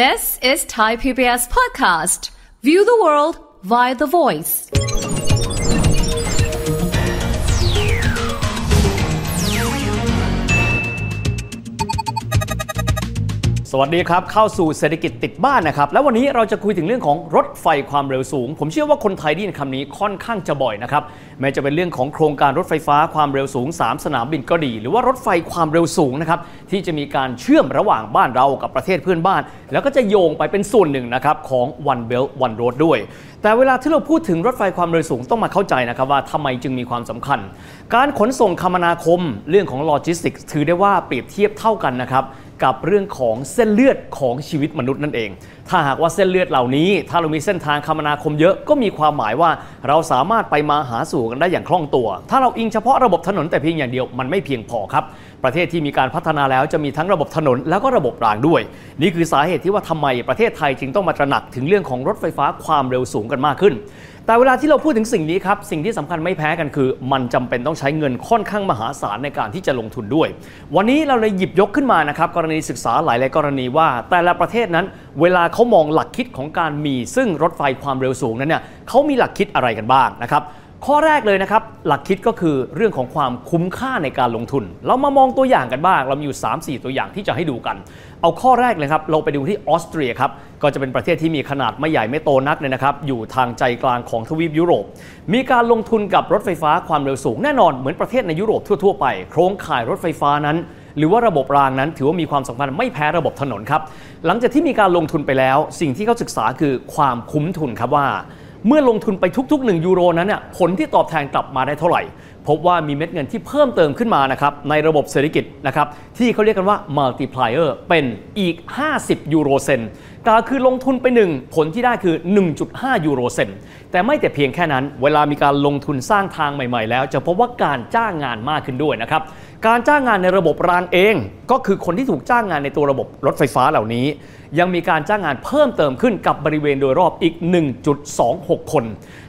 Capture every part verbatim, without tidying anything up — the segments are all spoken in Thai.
This is Thai พี บี เอส Podcast. View the world via the voice. สวัสดีครับเข้าสู่เศรษฐกิจติดบ้านนะครับและวันนี้เราจะคุยถึงเรื่องของรถไฟความเร็วสูงผมเชื่อว่าคนไทยได้ยินคำนี้ค่อนข้างจะบ่อยนะครับแม้จะเป็นเรื่องของโครงการรถไฟฟ้าความเร็วสูงสามสนามบินก็ดีหรือว่ารถไฟความเร็วสูงนะครับที่จะมีการเชื่อมระหว่างบ้านเรากับประเทศเพื่อนบ้านแล้วก็จะโยงไปเป็นส่วนหนึ่งนะครับของ one belt one road ด้วยแต่เวลาที่เราพูดถึงรถไฟความเร็วสูงต้องมาเข้าใจนะครับว่าทำไมจึงมีความสำคัญการขนส่งคมนาคมเรื่องของโลจิสติกส์ถือได้ว่าเปรียบเทียบเท่ากันนะครับกับเรื่องของเส้นเลือดของชีวิตมนุษย์นั่นเองถ้าหากว่าเส้นเลือดเหล่านี้ถ้าเรามีเส้นทางคมนาคมเยอะก็มีความหมายว่าเราสามารถไปมาหาสู่กันได้อย่างคล่องตัวถ้าเราอิงเฉพาะระบบถนนแต่เพียงอย่างเดียวมันไม่เพียงพอครับประเทศที่มีการพัฒนาแล้วจะมีทั้งระบบถนนแล้วก็ระบบรางด้วยนี่คือสาเหตุที่ว่าทำไมประเทศไทยจึงต้องมาตระหนักถึงเรื่องของรถไฟฟ้าความเร็วสูงกันมากขึ้นแต่เวลาที่เราพูดถึงสิ่งนี้ครับสิ่งที่สำคัญไม่แพ้กันคือมันจำเป็นต้องใช้เงินค่อนข้างมหาศาลในการที่จะลงทุนด้วยวันนี้เราเลยหยิบยกขึ้นมานะครับกรณีศึกษาหลายๆกรณีว่าแต่ละประเทศนั้นเวลาเขามองหลักคิดของการมีซึ่งรถไฟความเร็วสูงนั้นเนี่ยเขามีหลักคิดอะไรกันบ้างนะครับข้อแรกเลยนะครับหลักคิดก็คือเรื่องของความคุ้มค่าในการลงทุนเรามามองตัวอย่างกันบ้างเรามีอยู่ สามถึงสี่ ตัวอย่างที่จะให้ดูกันเอาข้อแรกเลยครับเราไปดูที่ออสเตรียครับก็จะเป็นประเทศที่มีขนาดไม่ใหญ่ไม่โตนักเลยนะครับอยู่ทางใจกลางของทวีปยุโรปมีการลงทุนกับรถไฟฟ้าความเร็วสูงแน่นอนเหมือนประเทศในยุโรปทั่วๆไปโครงข่ายรถไฟฟ้านั้นหรือว่าระบบรางนั้นถือว่ามีความสำคัญไม่แพ้ระบบถนนครับหลังจากที่มีการลงทุนไปแล้วสิ่งที่เขาศึกษาคือความคุ้มทุนครับว่าเมื่อลงทุนไปทุกๆหนึ่งยูโรนั้นเนี่ยผลที่ตอบแทนกลับมาได้เท่าไหร่พบว่ามีเม็ดเงินที่เพิ่มเติมขึ้นมานะครับในระบบเศรษฐกิจนะครับที่เขาเรียกกันว่า Multiplier เป็นอีกห้าสิบยูโรเซนต์ก็คือลงทุนไปหนึ่งผลที่ได้คือ หนึ่งจุดห้า ยูโรเซนต์แต่ไม่แต่เพียงแค่นั้นเวลามีการลงทุนสร้างทางใหม่ๆแล้วจะพบว่าการจ้างงานมากขึ้นด้วยนะครับการจ้างงานในระบบรางเองก็คือคนที่ถูกจ้างงานในตัวระบบรถไฟฟ้าเหล่านี้ยังมีการจ้างงานเพิ่มเติมขึ้นกับบริเวณโดยรอบอีก หนึ่งจุดสองหก คน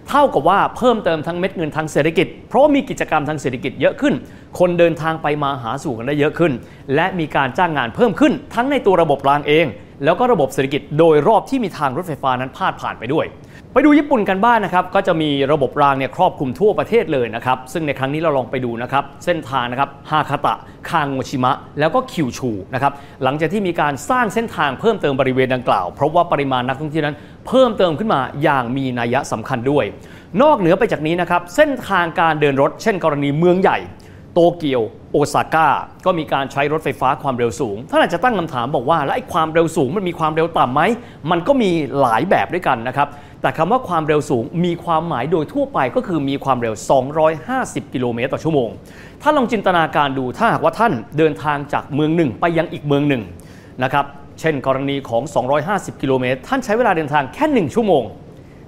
เท่ากับว่าเพิ่มเติมทั้งเม็ดเงินทางเศรษฐกิจเพราะมีกิจกรรมทางเศรษฐกิจเยอะขึ้นคนเดินทางไปมาหาสู่กันได้เยอะขึ้นและมีการจ้างงานเพิ่มขึ้นทั้งในตัวระบบรางเองแล้วก็ระบบเศรษฐกิจโดยรอบที่มีทางรถไฟฟ้านั้นพาดผ่านไปด้วยไปดูญี่ปุ่นกันบ้าง น, นะครับก็จะมีระบบรางเนี่ยครอบคลุมทั่วประเทศเลยนะครับซึ่งในครั้งนี้เราลองไปดูนะครับเส้นทางนะครับฮาคาตะคางโงชิมะแล้วก็คิวชูนะครับหลังจากที่มีการสร้างเส้นทางเพิ่มเติมบริเวณดังกล่าวเพราะว่าปริมาณนักท่องเที่ยวนั้นเพิ่มเติมขึ้นมาอย่างมีนัยสำคัญด้วยนอกเหนือไปจากนี้นะครับเส้นทางการเดินรถเช่นกรณีเมืองใหญ่โตเกียวโอซาก้าก็มีการใช้รถไฟฟ้าความเร็วสูงท่านอาจจะตั้งคำถามบอกว่าแล้วไอ้ความเร็วสูงมันมีความเร็วต่ำไหมมันก็มีหลายแบบด้วยกันนะครับแต่คำว่าความเร็วสูงมีความหมายโดยทั่วไปก็คือมีความเร็วสองร้อยห้าสิบกิโลเมตรต่อชั่วโมงถ้าลองจินตนาการดูถ้าหากว่าท่านเดินทางจากเมืองหนึ่งไปยังอีกเมืองหนึ่งนะครับเช่นกรณีของสองร้อยห้าสิบกิโลเมตรท่านใช้เวลาเดินทางแค่หนึ่งชั่วโมง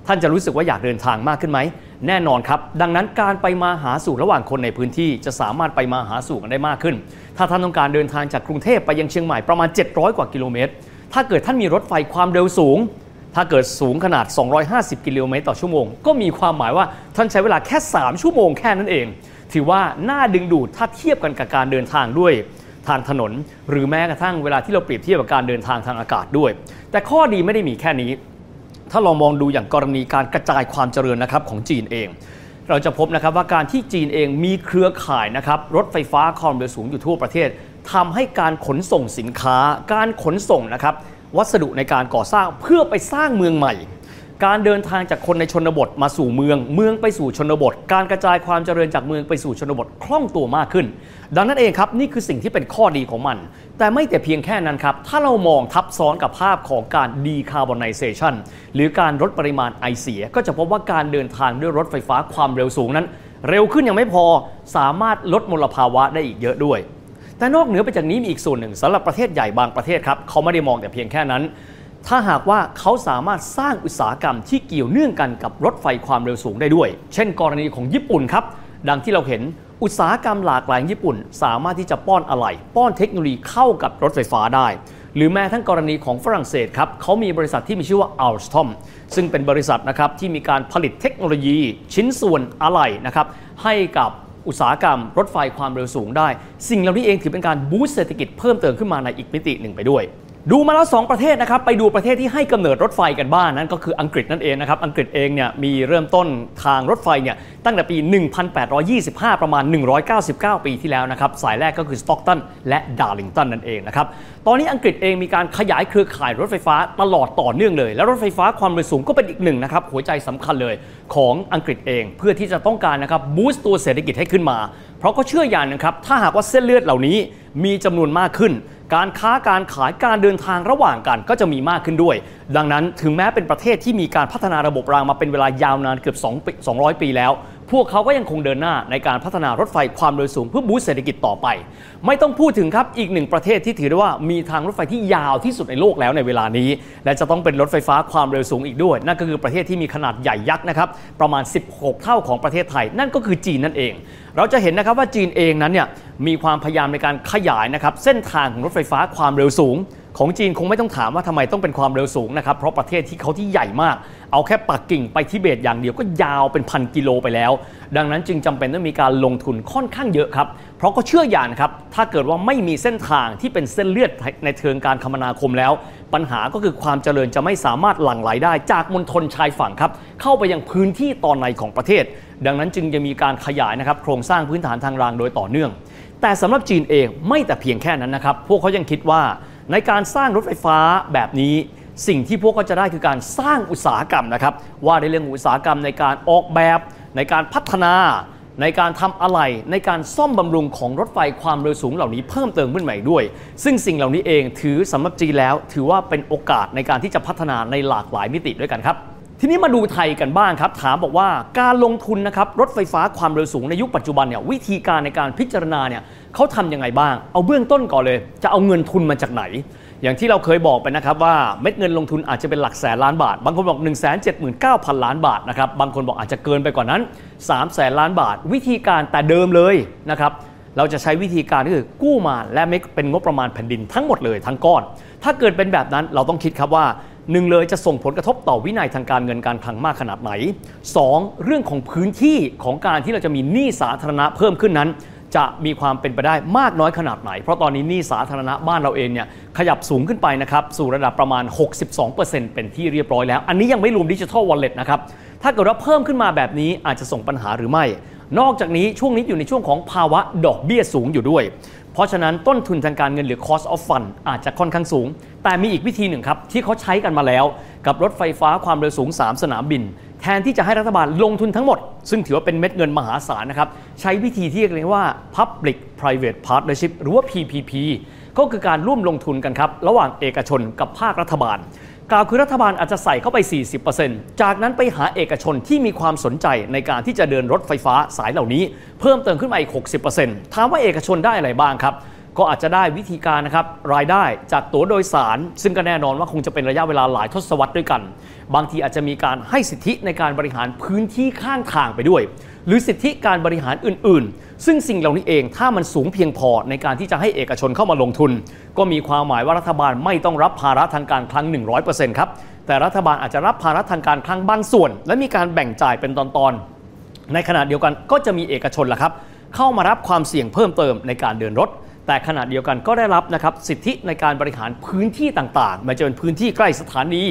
ท่านจะรู้สึกว่าอยากเดินทางมากขึ้นไหมแน่นอนครับดังนั้นการไปมาหาสู่ระหว่างคนในพื้นที่จะสามารถไปมาหาสู่กันได้มากขึ้นถ้าท่านต้องการเดินทางจากกรุงเทพไปยังเชียงใหม่ประมาณเจ็ดร้อยกว่ากิโลเมตรถ้าเกิดท่านมีรถไฟความเร็วสูงถ้าเกิดสูงขนาดสองร้อยห้าสิบกิโลเมตรต่อชั่วโมงก็มีความหมายว่าท่านใช้เวลาแค่สามชั่วโมงแค่นั้นเองถือว่าน่าดึงดูดถ้าเทียบกันกับการเดินทางด้วยทางถนนหรือแม้กระทั่งเวลาที่เราเปรียบเทียบกับการเดินทางทางอากาศด้วยแต่ข้อดีไม่ได้มีแค่นี้ถ้าลองมองดูอย่างกรณีการกระจายความเจริญนะครับของจีนเองเราจะพบนะครับว่าการที่จีนเองมีเครือข่ายนะครับรถไฟฟ้าความเร็วสูงอยู่ทั่วประเทศทำให้การขนส่งสินค้าการขนส่งนะครับวัสดุในการก่อสร้างเพื่อไปสร้างเมืองใหม่การเดินทางจากคนในชนบทมาสู่เมืองเมืองไปสู่ชนบทการกระจายความเจริญจากเมืองไปสู่ชนบทคล่องตัวมากขึ้นดังนั้นเองครับนี่คือสิ่งที่เป็นข้อดีของมันแต่ไม่แต่เพียงแค่นั้นครับถ้าเรามองทับซ้อนกับภาพของการดีคาร์บอนไนเซชันหรือการลดปริมาณไอเสียก็จะพบว่าการเดินทางด้วยรถไฟฟ้าความเร็วสูงนั้นเร็วขึ้นยังไม่พอสามารถลดมลภาวะได้อีกเยอะด้วยแต่นอกเหนือไปจากนี้มีอีกส่วนหนึ่งสำหรับประเทศใหญ่บางประเทศครับเขาไม่ได้มองแต่เพียงแค่นั้นถ้าหากว่าเขาสามารถสร้างอุตสาหกรรมที่เกี่ยวเนื่องกันกับรถไฟความเร็วสูงได้ด้วยเช่นกรณีของญี่ปุ่นครับดังที่เราเห็นอุตสาหกรรมหลากหลายญี่ปุ่นสามารถที่จะป้อนอะไหล่ป้อนเทคโนโลยีเข้ากับรถไฟฟ้าได้หรือแม้ทั้งกรณีของฝรั่งเศสครับเขามีบริษัทที่มีชื่อว่าอัลสทอมซึ่งเป็นบริษัทนะครับที่มีการผลิตเทคโนโลยีชิ้นส่วนอะไหล่นะครับให้กับอุตสาหกรรมรถไฟความเร็วสูงได้สิ่งเหล่านี้เองถือเป็นการบูสต์เศรษฐกิจเพิ่มเติมขึ้นมาในอีกมิติหนึ่งไปด้วย ดูมาแล้วสองประเทศนะครับไปดูประเทศที่ให้กำเนิดรถไฟกันบ้าง นั่นก็คืออังกฤษนั่นเองนะครับอังกฤษเองเนี่ยมีเริ่มต้นทางรถไฟเนี่ยตั้งแต่ปี หนึ่งพันแปดร้อยยี่สิบห้า ประมาณหนึ่งร้อยเก้าสิบเก้าปีที่แล้วนะครับสายแรกก็คือสต็อกตันและดาร์ลิงตันนั่นเองนะครับตอนนี้อังกฤษเองมีการขยายเครือข่ายรถไฟฟ้าตลอดต่อเนื่องเลยและรถไฟฟ้าความเร็วสูงก็เป็นอีกหนึ่งนะครับหัวใจสำคัญเลยของอังกฤษเองเพื่อที่จะต้องการนะครับบูสต์ตัวเศรษฐกิจให้ขึ้นมาเพราะก็เชื่ออย่างนะครับถ้าหากว่าเส้นเลือดเหล่านี้มีจำนวนมากขึ้นการค้าการขายการเดินทางระหว่างกันก็จะมีมากขึ้นด้วยดังนั้นถึงแม้เป็นประเทศที่มีการพัฒนาระบบรางมาเป็นเวลายาวนานเกือบสองร้อยปีแล้วพวกเขาก็ยังคงเดินหน้าในการพัฒนารถไฟความเร็วสูงเพื่อบูสต์เศรษฐกิจต่อไปไม่ต้องพูดถึงครับอีกหนึ่งประเทศที่ถือได้ว่ามีทางรถไฟที่ยาวที่สุดในโลกแล้วในเวลานี้และจะต้องเป็นรถไฟฟ้าความเร็วสูงอีกด้วยนั่นก็คือประเทศที่มีขนาดใหญ่ยักษ์นะครับประมาณสิบหกเท่าของประเทศไทยนั่นก็คือจีนนั่นเองเราจะเห็นนะครับว่าจีนเองนั้นเนี่ยมีความพยายามในการขยายนะครับเส้นทางของรถไฟฟ้าความเร็วสูงของจีนคงไม่ต้องถามว่าทำไมต้องเป็นความเร็วสูงนะครับเพราะประเทศที่เขาที่ใหญ่มากเอาแค่ปักกิ่งไปทิเบตอย่างเดียวก็ยาวเป็นพันกิโลไปแล้วดังนั้นจึงจำเป็นต้องมีการลงทุนค่อนข้างเยอะครับเพราะก็เชื่ออย่างครับถ้าเกิดว่าไม่มีเส้นทางที่เป็นเส้นเลือดในเชิงการคมนาคมแล้วปัญหาก็คือความเจริญจะไม่สามารถหลั่งไหลได้จากมณฑลชายฝั่งครับเข้าไปยังพื้นที่ตอนในของประเทศดังนั้นจึงจะมีการขยายนะครับโครงสร้างพื้นฐานทางรางโดยต่อเนื่องแต่สำหรับจีนเองไม่แต่เพียงแค่นั้นนะครับพวกเขายังคิดว่าในการสร้างรถไฟฟ้าแบบนี้สิ่งที่พวกเขาจะได้คือการสร้างอุตสาหกรรมนะครับว่าในเรื่องอุตสาหกรรมในการออกแบบในการพัฒนาในการทำอะไหล่ในการซ่อมบำรุงของรถไฟความเร็วสูงเหล่านี้เพิ่มเติมขึ้นใหม่ด้วยซึ่งสิ่งเหล่านี้เองถือสำหรับจีนแล้วถือว่าเป็นโอกาสในการที่จะพัฒนาในหลากหลายมิติด้วยกันครับทีนี้มาดูไทยกันบ้างครับถามบอกว่าการลงทุนนะครับรถไฟฟ้าความเร็วสูงในยุคปัจจุบันเนี่ยวิธีการในการพิจารณาเนี่ยเขาทำยังไงบ้างเอาเบื้องต้นก่อนเลยจะเอาเงินทุนมาจากไหนอย่างที่เราเคยบอกไปนะครับว่าเม็ดเงินลงทุนอาจจะเป็นหลักแสนล้านบาทบางคนบอก หนึ่งแสนเจ็ดหมื่นเก้าพัน ล้านบาทนะครับบางคนบอกอาจจะเกินไปกว่านั้นสามแสนล้านบาทวิธีการแต่เดิมเลยนะครับเราจะใช้วิธีการคือกู้มาและไม่เป็นงบประมาณแผ่นดินทั้งหมดเลยทั้งก้อนถ้าเกิดเป็นแบบนั้นเราต้องคิดครับว่าหนึ่งเลยจะส่งผลกระทบต่อวินัยทางการเงินการคลังมากขนาดไหน สอง. เรื่องของพื้นที่ของการที่เราจะมีหนี้สาธารณะเพิ่มขึ้นนั้นจะมีความเป็นไปได้มากน้อยขนาดไหนเพราะตอนนี้หนี้สาธารณะบ้านเราเองเนี่ยขยับสูงขึ้นไปนะครับสู่ระดับประมาณ หกสิบสองเปอร์เซ็นต์ เป็นที่เรียบร้อยแล้วอันนี้ยังไม่รวมดิจิทัลวอลเล็ตนะครับถ้าเกิดว่าเพิ่มขึ้นมาแบบนี้อาจจะส่งปัญหาหรือไม่นอกจากนี้ช่วงนี้อยู่ในช่วงของภาวะดอกเบี้ยสูงอยู่ด้วยเพราะฉะนั้นต้นทุนทางการเงินหรือ cost of fund อาจจะค่อนข้างสูงแต่มีอีกวิธีหนึ่งครับที่เขาใช้กันมาแล้วกับรถไฟฟ้าความเร็วสูงสามสนามบินแทนที่จะให้รัฐบาลลงทุนทั้งหมดซึ่งถือว่าเป็นเม็ดเงินมหาศาลนะครับใช้วิธีที่เรียกว่า public private partnership หรือว่า พี พี พี ก็คือการร่วมลงทุนกันครับระหว่างเอกชนกับภาครัฐบาลกล่าวคือรัฐบาลอาจจะใส่เข้าไป สี่สิบเปอร์เซ็นต์ จากนั้นไปหาเอกชนที่มีความสนใจในการที่จะเดินรถไฟฟ้าสายเหล่านี้เพิ่มเติมขึ้นมาอีก หกสิบเปอร์เซ็นต์ ถามว่าเอกชนได้อะไรบ้างครับก็อาจจะได้วิธีการนะครับรายได้จากตั๋วโดยสารซึ่งก็แน่นอนว่าคงจะเป็นระยะเวลาหลายทศวรรษด้วยกันบางทีอาจจะมีการให้สิทธิในการบริหารพื้นที่ข้างทางไปด้วยหรือสิทธิการบริหารอื่นๆซึ่งสิ่งเหล่านี้เองถ้ามันสูงเพียงพอในการที่จะให้เอกชนเข้ามาลงทุนก็มีความหมายว่ารัฐบาลไม่ต้องรับภาระทางการคลัง หนึ่งร้อยเปอร์เซ็นต์ ครับแต่รัฐบาลอาจจะรับภาระทางการคลังบางส่วนและมีการแบ่งจ่ายเป็นตอนๆในขณะเดียวกันก็จะมีเอกชนล่ะครับเข้ามารับความเสี่ยงเพิ่มเติมในการเดินรถแต่ขณะเดียวกันก็ได้รับนะครับสิทธิในการบริหารพื้นที่ต่างๆไม่ว่าจะเป็นพื้นที่ใกล้สถานี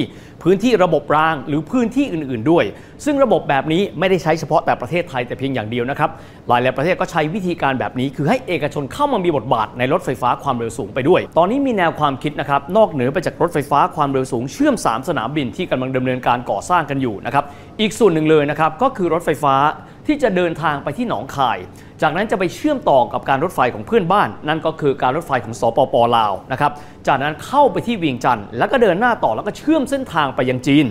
พื้นที่ระบบรางหรือพื้นที่อื่นๆด้วยซึ่งระบบแบบนี้ไม่ได้ใช้เฉพาะแต่ประเทศไทยแต่เพียงอย่างเดียวนะครับหลายๆประเทศก็ใช้วิธีการแบบนี้คือให้เอกชนเข้ามามีบทบาทในรถไฟฟ้าความเร็วสูงไปด้วยตอนนี้มีแนวความคิดนะครับนอกเหนือไปจากรถไฟฟ้าความเร็วสูงเชื่อมสามสนามบินที่กำลังดำเนินการก่อสร้างกันอยู่นะครับอีกส่วนหนึ่งเลยนะครับก็คือรถไฟฟ้าที่จะเดินทางไปที่หนองคายจากนั้นจะไปเชื่อมต่อกับการรถไฟของเพื่อนบ้านนั่นก็คือการรถไฟของสปป.ลาวนะครับจากนั้นเข้าไปที่เวียงจันทร์แล้วก็เดินหน้าต่อแล้วก็เชื่อมเส้นทางไปยังจีน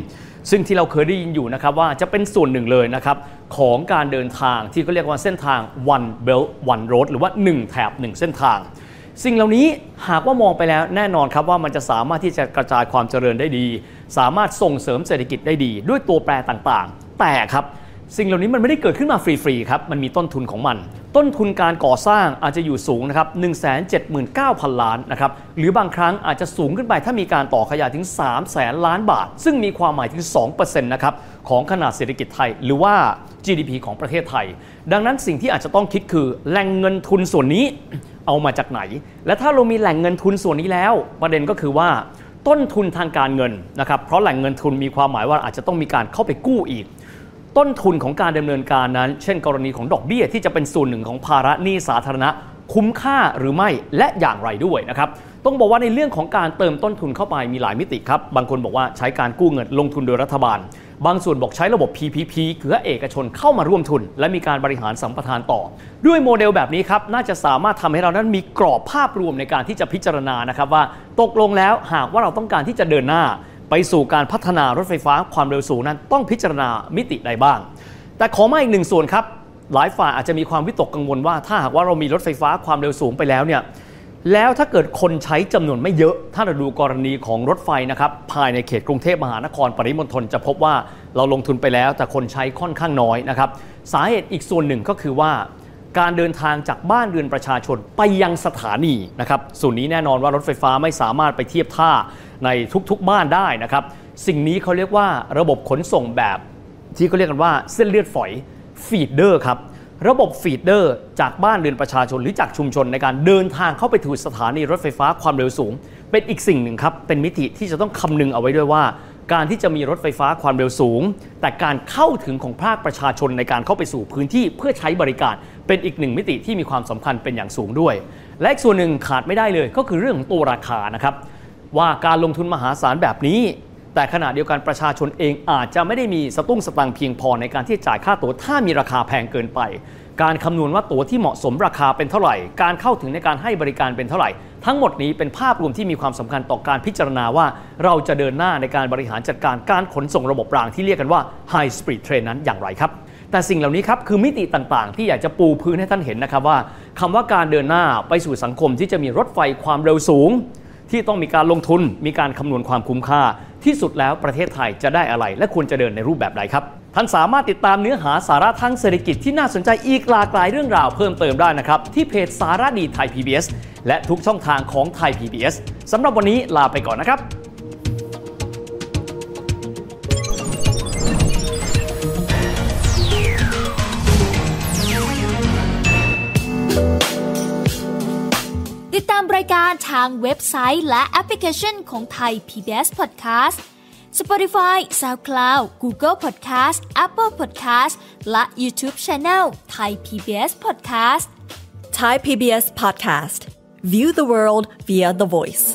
ซึ่งที่เราเคยได้ยินอยู่นะครับว่าจะเป็นส่วนหนึ่งเลยนะครับของการเดินทางที่เขาเรียกว่าเส้นทาง one belt one road หรือว่าหนึ่งแถบหนึ่งเส้นทางสิ่งเหล่านี้หากว่ามองไปแล้วแน่นอนครับว่ามันจะสามารถที่จะกระจายความเจริญได้ดีสามารถส่งเสริมเศรษฐกิจได้ดีด้วยตัวแปรต่างๆแต่ครับ สิ่งเหล่านี้มันไม่ได้เกิดขึ้นมาฟรีๆครับมันมีต้นทุนของมันต้นทุนการก่อสร้างอาจจะอยู่สูงนะครับ หนึ่งแสนเจ็ดหมื่นเก้าพัน ล้านนะครับหรือบางครั้งอาจจะสูงขึ้นไปถ้ามีการต่อขยายถึง สามแสน ล้านบาทซึ่งมีความหมายถึง สองเปอร์เซ็นต์ นะครับของขนาดเศรษฐกิจไทยหรือว่า จี ดี พี ของประเทศไทยดังนั้นสิ่งที่อาจจะต้องคิดคือแหล่งเงินทุนส่วนนี้เอามาจากไหนและถ้าเรามีแหล่งเงินทุนส่วนนี้แล้วประเด็นก็คือว่าต้นทุนทางการเงินนะครับเพราะแหล่งเงินทุนมีความหมายว่าอาจจะต้องมีการเข้าไปกู้อีกต้นทุนของการดำเนินการนั้นเช่นกรณีของดอกเบี้ยที่จะเป็นส่วนหนึ่งของภาระหนี้สาธารณะคุ้มค่าหรือไม่และอย่างไรด้วยนะครับต้องบอกว่าในเรื่องของการเติมต้นทุนเข้าไปมีหลายมิติครับบางคนบอกว่าใช้การกู้เงินลงทุนโดยรัฐบาลบางส่วนบอกใช้ระบบ พี พี พี คือให้เอกชนเข้ามาร่วมทุนและมีการบริหารสัมปทานต่อด้วยโมเดลแบบนี้ครับน่าจะสามารถทำให้เรานั้นมีกรอบภาพรวมในการที่จะพิจารณานะครับว่าตกลงแล้วหากว่าเราต้องการที่จะเดินหน้าไปสู่การพัฒนารถไฟฟ้าความเร็วสูงนั้นต้องพิจารณามิติใดบ้างแต่ขอมาอีกหนึ่งส่วนครับหลายฝ่ายอาจจะมีความวิตกกังวลว่าถ้าหากว่าเรามีรถไฟฟ้าความเร็วสูงไปแล้วเนี่ยแล้วถ้าเกิดคนใช้จำนวนไม่เยอะถ้าเราดูกรณีของรถไฟนะครับภายในเขตกรุงเทพมหานครปริมณฑลจะพบว่าเราลงทุนไปแล้วแต่คนใช้ค่อนข้างน้อยนะครับสาเหตุอีกส่วนหนึ่งก็คือว่าการเดินทางจากบ้านเรือนประชาชนไปยังสถานีนะครับส่วนนี้แน่นอนว่ารถไฟฟ้าไม่สามารถไปเทียบท่าในทุกๆบ้านได้นะครับสิ่งนี้เขาเรียกว่าระบบขนส่งแบบที่เขาเรียกกันว่าเส้นเลือดฝอยฟีดเดอร์ครับระบบฟีดเดอร์จากบ้านเรือนประชาชนหรือจากชุมชนในการเดินทางเข้าไปถึงสถานีรถไฟฟ้าความเร็วสูงเป็นอีกสิ่งหนึ่งครับเป็นมิติที่จะต้องคำนึงเอาไว้ด้วยว่าการที่จะมีรถไฟฟ้าความเร็วสูงแต่การเข้าถึงของภาคประชาชนในการเข้าไปสู่พื้นที่เพื่อใช้บริการเป็นอีกหนึ่งมิติที่มีความสำคัญเป็นอย่างสูงด้วยและอีกส่วนหนึ่งขาดไม่ได้เลยก็คือเรื่องของตัวราคานะครับว่าการลงทุนมหาศาลแบบนี้แต่ขณะเดียวกันประชาชนเองอาจจะไม่ได้มีสตุ้งสตังเพียงพอในการที่จ่ายค่าตั๋วถ้ามีราคาแพงเกินไปการคำนวณว่าตั๋วที่เหมาะสมราคาเป็นเท่าไหร่การเข้าถึงในการให้บริการเป็นเท่าไหร่ทั้งหมดนี้เป็นภาพรวมที่มีความสำคัญต่อการพิจารณาว่าเราจะเดินหน้าในการบริหารจัดการการขนส่งระบบรางที่เรียกกันว่า High Speed Train นั้นอย่างไรครับแต่สิ่งเหล่านี้ครับคือมิติต่างๆที่อยากจะปูพื้นให้ท่านเห็นนะครับว่าคำว่าการเดินหน้าไปสู่สังคมที่จะมีรถไฟความเร็วสูงที่ต้องมีการลงทุนมีการคำนวณความคุ้มค่าที่สุดแล้วประเทศไทยจะได้อะไรและควรจะเดินในรูปแบบใดครับท่านสามารถติดตามเนื้อหาสาระทางเศรษฐกิจที่น่าสนใจอีกหลากหลายเรื่องราวเพิ่มเติมได้นะครับที่เพจสาระดีไทย พี บี เอส และทุกช่องทางของไทย พี บี เอส สำหรับวันนี้ลาไปก่อนนะครับติดตามรายการทางเว็บไซต์และแอปพลิเคชันของไทย พี บี เอส Podcast Spotify, SoundCloud, Google Podcast, Apple Podcast และ YouTube Channel Thai พี บี เอส Podcast Thai พี บี เอS Podcast View the world via the voice